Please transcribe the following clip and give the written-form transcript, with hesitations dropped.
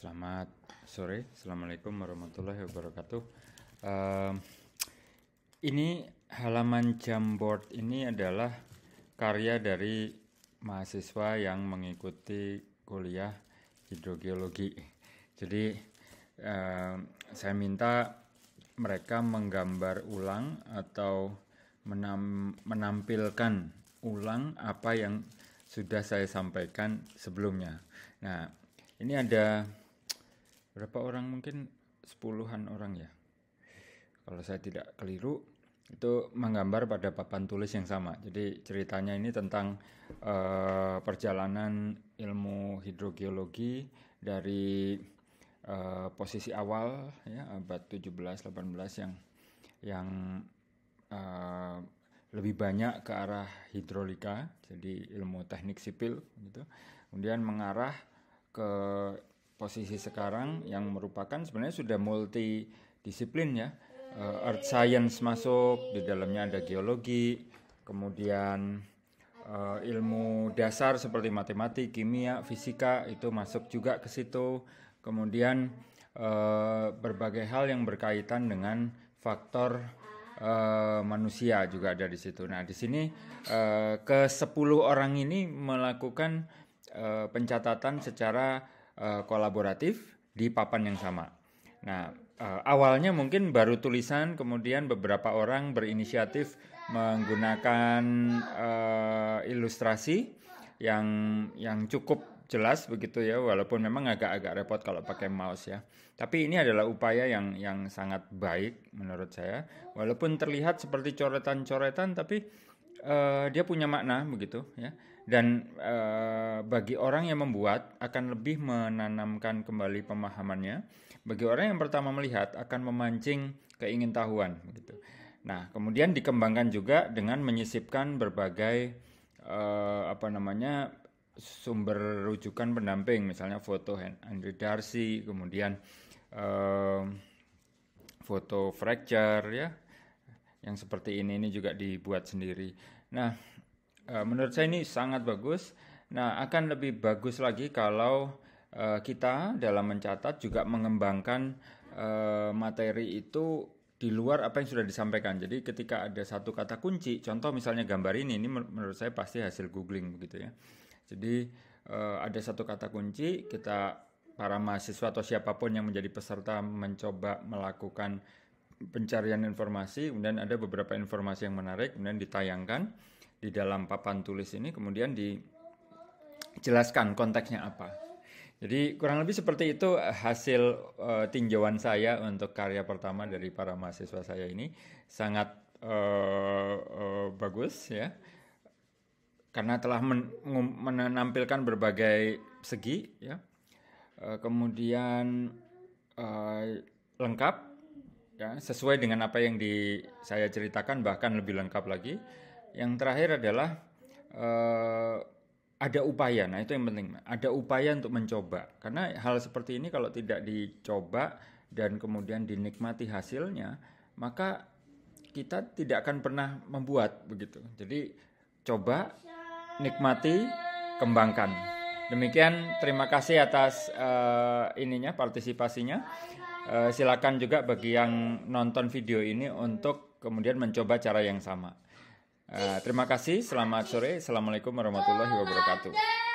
Selamat sore, Assalamualaikum warahmatullahi wabarakatuh. Ini halaman Jamboard ini adalah karya dari mahasiswa yang mengikuti kuliah hidrogeologi. Jadi saya minta mereka menggambar ulang atau menampilkan ulang apa yang sudah saya sampaikan sebelumnya. Nah, ini ada berapa orang, mungkin 10-an orang ya, kalau saya tidak keliru, itu menggambar pada papan tulis yang sama. Jadi ceritanya ini tentang perjalanan ilmu hidrogeologi dari posisi awal ya, abad 17-18 yang lebih banyak ke arah hidrolika, jadi ilmu teknik sipil gitu, kemudian mengarah ke posisi sekarang yang merupakan sebenarnya sudah multidisiplin ya. Earth science masuk, di dalamnya ada geologi, kemudian ilmu dasar seperti matematik, kimia, fisika itu masuk juga ke situ. Kemudian berbagai hal yang berkaitan dengan faktor manusia juga ada di situ. Nah, di sini ke 10 orang ini melakukan pencatatan secara kolaboratif di papan yang sama. Nah, awalnya mungkin baru tulisan, kemudian beberapa orang berinisiatif menggunakan ilustrasi yang cukup jelas begitu ya, walaupun memang agak-agak repot kalau pakai mouse ya. Tapi ini adalah upaya yang sangat baik menurut saya. Walaupun terlihat seperti coretan-coretan, tapi dia punya makna begitu ya, dan bagi orang yang membuat akan lebih menanamkan kembali pemahamannya. Bagi orang yang pertama melihat akan memancing keingintahuan begitu. Nah, kemudian dikembangkan juga dengan menyisipkan berbagai sumber rujukan pendamping, misalnya foto Henry Darcy, kemudian foto fracture ya. Yang seperti ini juga dibuat sendiri. Nah, menurut saya ini sangat bagus. Nah, akan lebih bagus lagi kalau kita dalam mencatat juga mengembangkan materi itu di luar apa yang sudah disampaikan. Jadi ketika ada satu kata kunci, contoh misalnya gambar ini menurut saya pasti hasil googling begitu ya. Jadi ada satu kata kunci, kita para mahasiswa atau siapapun yang menjadi peserta mencoba melakukan pencarian informasi, kemudian ada beberapa informasi yang menarik, kemudian ditayangkan di dalam papan tulis ini, kemudian dijelaskan konteksnya apa. Jadi kurang lebih seperti itu hasil tinjauan saya untuk karya pertama dari para mahasiswa saya ini. Sangat bagus ya, karena telah menampilkan berbagai segi ya, kemudian lengkap ya, sesuai dengan apa yang saya ceritakan, bahkan lebih lengkap lagi. Yang terakhir adalah ada upaya. Nah, itu yang penting, ada upaya untuk mencoba. Karena hal seperti ini kalau tidak dicoba dan kemudian dinikmati hasilnya, maka kita tidak akan pernah membuat begitu. Jadi coba, nikmati, kembangkan. Demikian, terima kasih atas partisipasinya. Silakan juga bagi yang nonton video ini untuk kemudian mencoba cara yang sama. Terima kasih, selamat sore, Assalamualaikum warahmatullahi wabarakatuh.